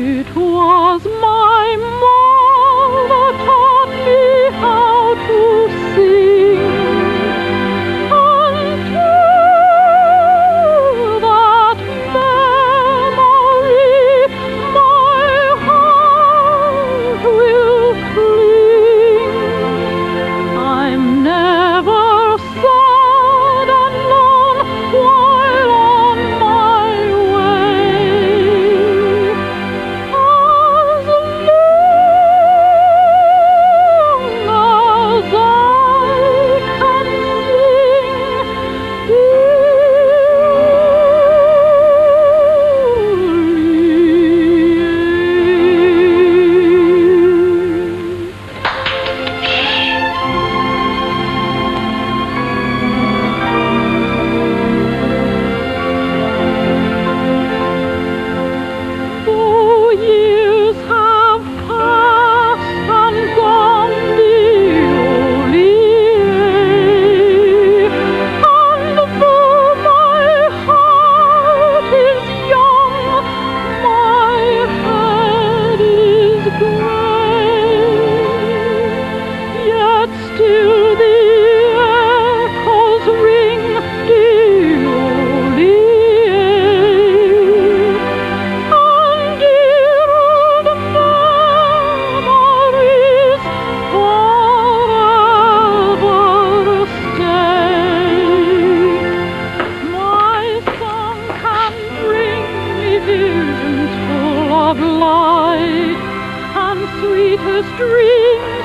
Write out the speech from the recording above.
It was my mom that taught me how to sing. Unto that memory my heart will cling. I'm never sad and lone while on my way. As long as I can sing, dearly. Though years have passed and gone merrily, and though my heart is young, my head is grey, yet still the echoes ring dearly. And dear old memories forever stay. My song can bring me visions full of light and sweetest dreams.